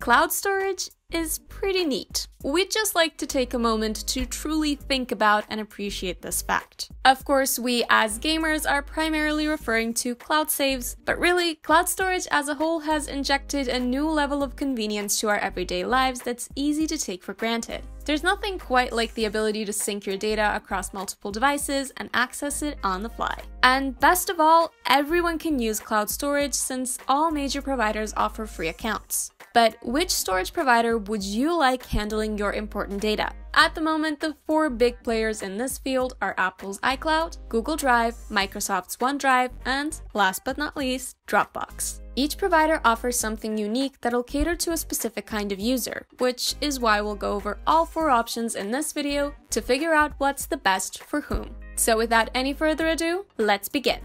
Cloud storage is pretty neat. We'd just like to take a moment to truly think about and appreciate this fact. Of course, we as gamers are primarily referring to cloud saves, but really, cloud storage as a whole has injected a new level of convenience to our everyday lives that's easy to take for granted. There's nothing quite like the ability to sync your data across multiple devices and access it on the fly. And best of all, everyone can use cloud storage since all major providers offer free accounts. But which storage provider would you like handling your important data? At the moment, the four big players in this field are Apple's iCloud, Google Drive, Microsoft's OneDrive, and, last but not least, Dropbox. Each provider offers something unique that'll cater to a specific kind of user, which is why we'll go over all four options in this video to figure out what's the best for whom. So without any further ado, let's begin.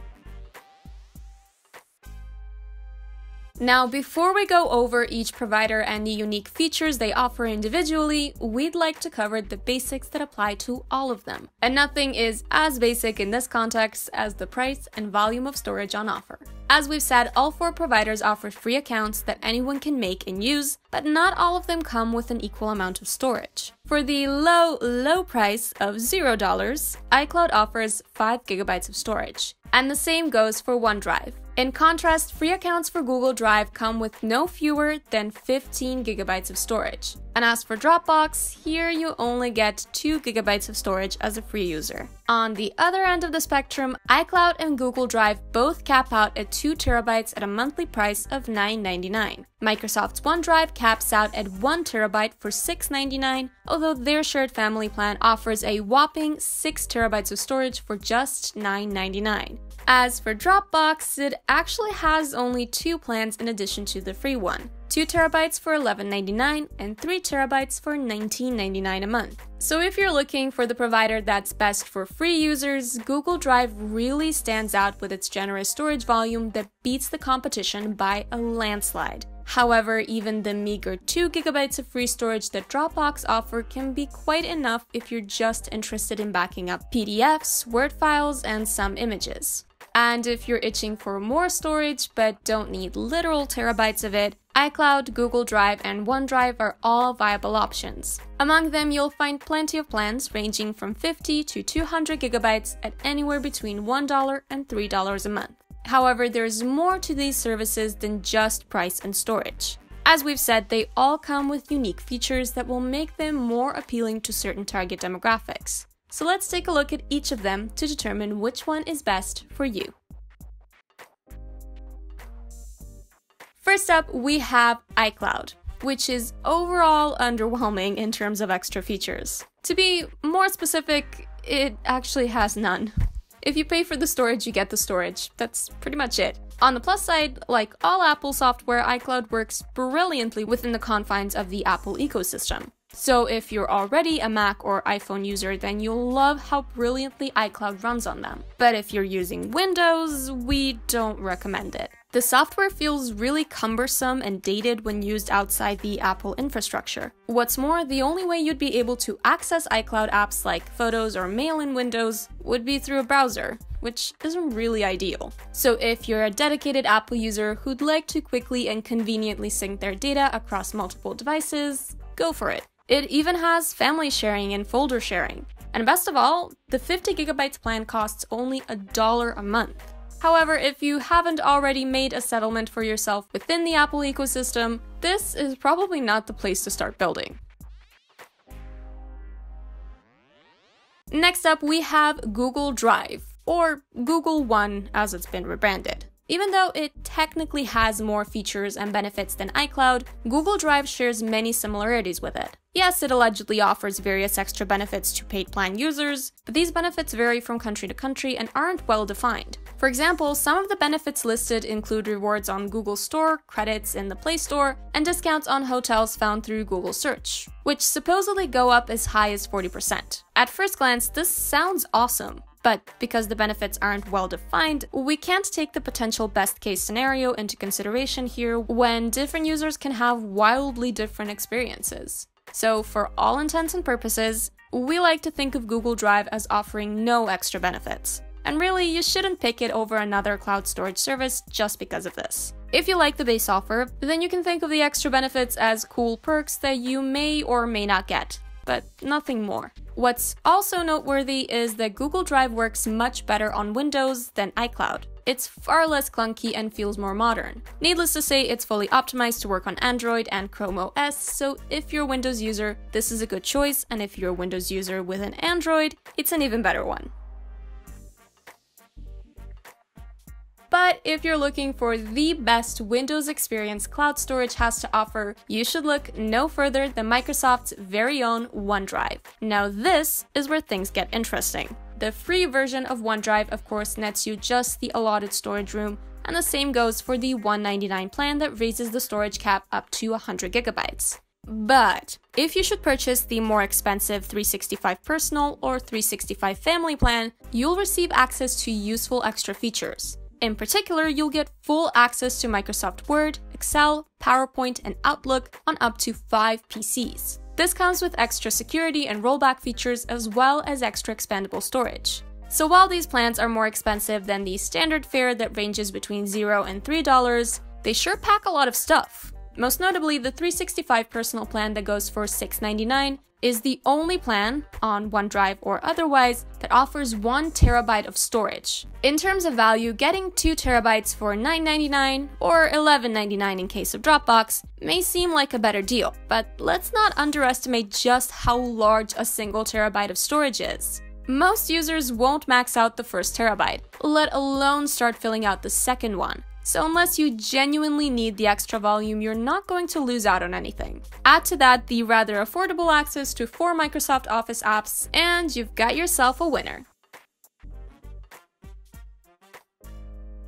Now, before we go over each provider and the unique features they offer individually, we'd like to cover the basics that apply to all of them. And nothing is as basic in this context as the price and volume of storage on offer. As we've said, all four providers offer free accounts that anyone can make and use, but not all of them come with an equal amount of storage. For the low price of $0, iCloud offers 5 GB of storage. And the same goes for OneDrive. In contrast, free accounts for Google Drive come with no fewer than 15 GB of storage. And as for Dropbox, here you only get 2 GB of storage as a free user. On the other end of the spectrum, iCloud and Google Drive both cap out at 2 TB at a monthly price of $9.99. Microsoft's OneDrive caps out at 1 TB for $6.99, although their shared family plan offers a whopping 6 TB of storage for just $9.99. As for Dropbox, it actually has only two plans in addition to the free one. 2 TB for $11.99 and 3 TB for $19.99 a month. So if you're looking for the provider that's best for free users, Google Drive really stands out with its generous storage volume that beats the competition by a landslide. However, even the meager 2 GB of free storage that Dropbox offers can be quite enough if you're just interested in backing up PDFs, Word files, and some images. And if you're itching for more storage but don't need literal terabytes of it, iCloud, Google Drive, and OneDrive are all viable options. Among them, you'll find plenty of plans ranging from 50 to 200 GB at anywhere between $1 and $3 a month. However, there's more to these services than just price and storage. As we've said, they all come with unique features that will make them more appealing to certain target demographics. So let's take a look at each of them to determine which one is best for you. First up, we have iCloud, which is overall underwhelming in terms of extra features. To be more specific, it actually has none. If you pay for the storage, you get the storage. That's pretty much it. On the plus side, like all Apple software, iCloud works brilliantly within the confines of the Apple ecosystem. So if you're already a Mac or iPhone user, then you'll love how brilliantly iCloud runs on them. But if you're using Windows, we don't recommend it. The software feels really cumbersome and dated when used outside the Apple infrastructure. What's more, the only way you'd be able to access iCloud apps like Photos or Mail in Windows would be through a browser, which isn't really ideal. So if you're a dedicated Apple user who'd like to quickly and conveniently sync their data across multiple devices, go for it. It even has family sharing and folder sharing. And best of all, the 50 GB plan costs only $1 a month. However, if you haven't already made a settlement for yourself within the Apple ecosystem, this is probably not the place to start building. Next up, we have Google Drive, or Google One as it's been rebranded. Even though it technically has more features and benefits than iCloud, Google Drive shares many similarities with it. Yes, it allegedly offers various extra benefits to paid plan users, but these benefits vary from country to country and aren't well defined. For example, some of the benefits listed include rewards on Google Store, credits in the Play Store, and discounts on hotels found through Google Search, which supposedly go up as high as 40%. At first glance, this sounds awesome. But because the benefits aren't well defined, we can't take the potential best case scenario into consideration here when different users can have wildly different experiences. So for all intents and purposes, we like to think of Google Drive as offering no extra benefits. And really, you shouldn't pick it over another cloud storage service just because of this. If you like the base offer, then you can think of the extra benefits as cool perks that you may or may not get, but nothing more. What's also noteworthy is that Google Drive works much better on Windows than iCloud. It's far less clunky and feels more modern. Needless to say, it's fully optimized to work on Android and Chrome OS, so if you're a Windows user, this is a good choice, and if you're a Windows user with an Android, it's an even better one. But if you're looking for the best Windows experience cloud storage has to offer, you should look no further than Microsoft's very own OneDrive. Now this is where things get interesting. The free version of OneDrive, of course, nets you just the allotted storage room, and the same goes for the $199 plan that raises the storage cap up to 100 GB. But if you should purchase the more expensive 365 Personal or 365 Family plan, you'll receive access to useful extra features. In particular, you'll get full access to Microsoft Word, Excel, PowerPoint, and Outlook on up to 5 PCs. This comes with extra security and rollback features as well as extra expandable storage. So while these plans are more expensive than the standard fare that ranges between $0 and $3, they sure pack a lot of stuff. Most notably, the 365 Personal plan that goes for $699 is the only plan, on OneDrive or otherwise, that offers 1 TB of storage. In terms of value, getting 2 TB for $9.99 or $11.99 in case of Dropbox may seem like a better deal, but let's not underestimate just how large a single terabyte of storage is. Most users won't max out the first terabyte, let alone start filling out the second one. So unless you genuinely need the extra volume, you're not going to lose out on anything. Add to that the rather affordable access to 4 Microsoft Office apps, and you've got yourself a winner.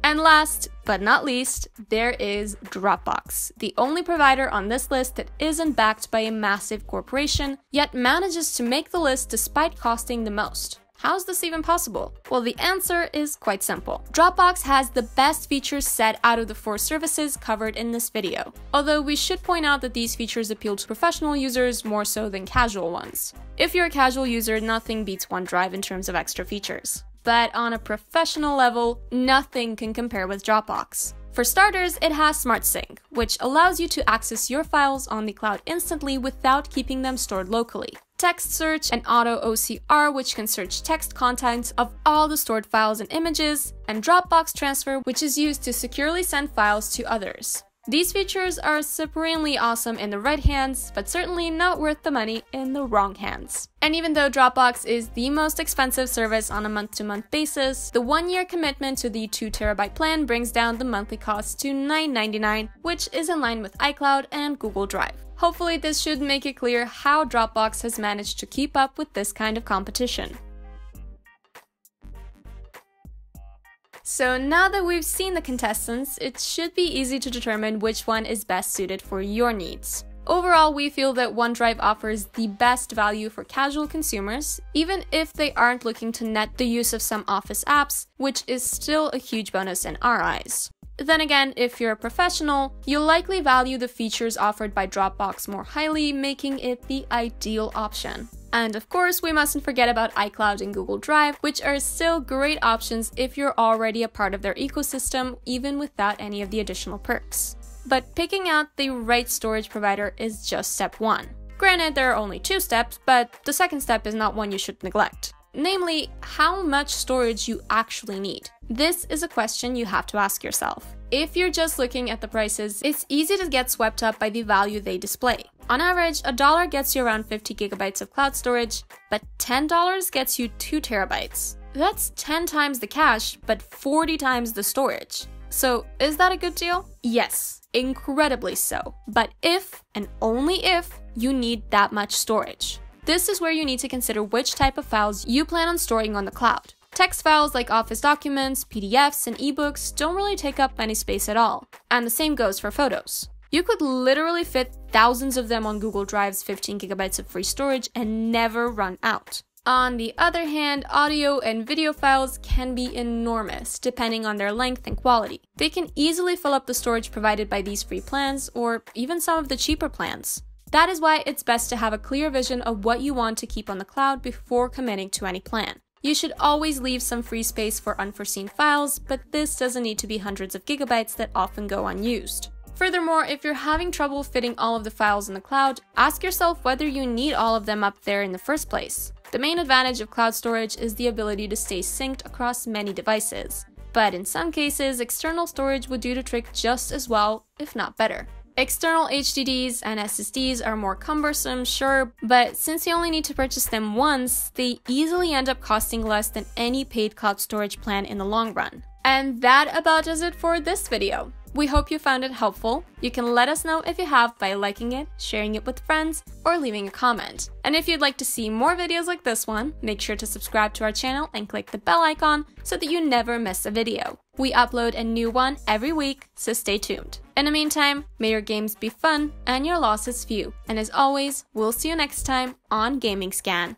And last but not least, there is Dropbox, the only provider on this list that isn't backed by a massive corporation, yet manages to make the list despite costing the most. How's this even possible? Well, the answer is quite simple. Dropbox has the best features set out of the 4 services covered in this video, although we should point out that these features appeal to professional users more so than casual ones. If you're a casual user, nothing beats OneDrive in terms of extra features. But on a professional level, nothing can compare with Dropbox. For starters, it has SmartSync, which allows you to access your files on the cloud instantly without keeping them stored locally. Text Search and Auto OCR, which can search text contents of all the stored files and images, and Dropbox Transfer, which is used to securely send files to others. These features are supremely awesome in the right hands, but certainly not worth the money in the wrong hands. And even though Dropbox is the most expensive service on a month-to-month basis, the 1-year commitment to the 2 TB plan brings down the monthly cost to $9.99, which is in line with iCloud and Google Drive. Hopefully this should make it clear how Dropbox has managed to keep up with this kind of competition. So now that we've seen the contestants, it should be easy to determine which one is best suited for your needs. Overall, we feel that OneDrive offers the best value for casual consumers, even if they aren't looking to net the use of some Office apps, which is still a huge bonus in our eyes. Then again, if you're a professional, you'll likely value the features offered by Dropbox more highly, making it the ideal option. And of course, we mustn't forget about iCloud and Google Drive, which are still great options if you're already a part of their ecosystem, even without any of the additional perks. But picking out the right storage provider is just step 1. Granted, there are only 2 steps, but the second step is not one you should neglect. Namely, how much storage you actually need. This is a question you have to ask yourself. If you're just looking at the prices, it's easy to get swept up by the value they display. On average, $1 gets you around 50 GB of cloud storage, but $10 gets you 2 TB. That's 10 times the cash, but 40 times the storage. So, is that a good deal? Yes, incredibly so. But if, and only if, you need that much storage. This is where you need to consider which type of files you plan on storing on the cloud. Text files like Office documents, PDFs, and ebooks don't really take up any space at all. And the same goes for photos. You could literally fit thousands of them on Google Drive's 15 GB of free storage and never run out. On the other hand, audio and video files can be enormous, depending on their length and quality. They can easily fill up the storage provided by these free plans, or even some of the cheaper plans. That is why it's best to have a clear vision of what you want to keep on the cloud before committing to any plan. You should always leave some free space for unforeseen files, but this doesn't need to be hundreds of gigabytes that often go unused. Furthermore, if you're having trouble fitting all of the files in the cloud, ask yourself whether you need all of them up there in the first place. The main advantage of cloud storage is the ability to stay synced across many devices, but in some cases, external storage would do the trick just as well, if not better. External HDDs and SSDs are more cumbersome, sure, but since you only need to purchase them once, they easily end up costing less than any paid cloud storage plan in the long run. And that about does it for this video. We hope you found it helpful. You can let us know if you have by liking it, sharing it with friends, or leaving a comment. And if you'd like to see more videos like this one, make sure to subscribe to our channel and click the bell icon so that you never miss a video. We upload a new one every week, so stay tuned. In the meantime, may your games be fun and your losses few. And as always, we'll see you next time on GamingScan.